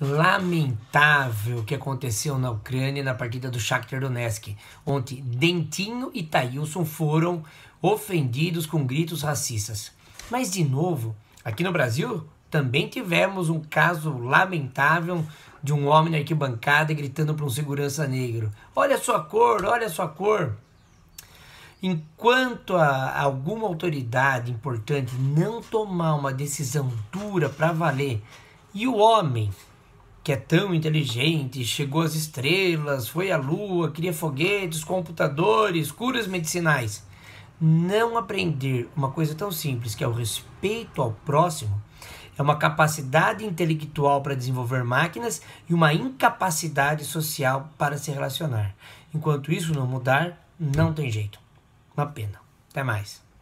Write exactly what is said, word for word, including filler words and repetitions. lamentável que aconteceu na Ucrânia na partida do Shakhtar Donetsk. Ontem, Dentinho e Tailson foram ofendidos com gritos racistas. Mas, de novo, aqui no Brasil também tivemos um caso lamentável de um homem na arquibancada gritando para um segurança negro: "Olha a sua cor, olha a sua cor." Enquanto a, alguma autoridade importante não tomar uma decisão dura para valer, e o homem que é tão inteligente, chegou às estrelas, foi à lua, cria foguetes, computadores, curas medicinais, não aprender uma coisa tão simples que é o respeito ao próximo, é uma capacidade intelectual para desenvolver máquinas e uma incapacidade social para se relacionar. Enquanto isso não mudar, não tem jeito. Uma pena. Até mais.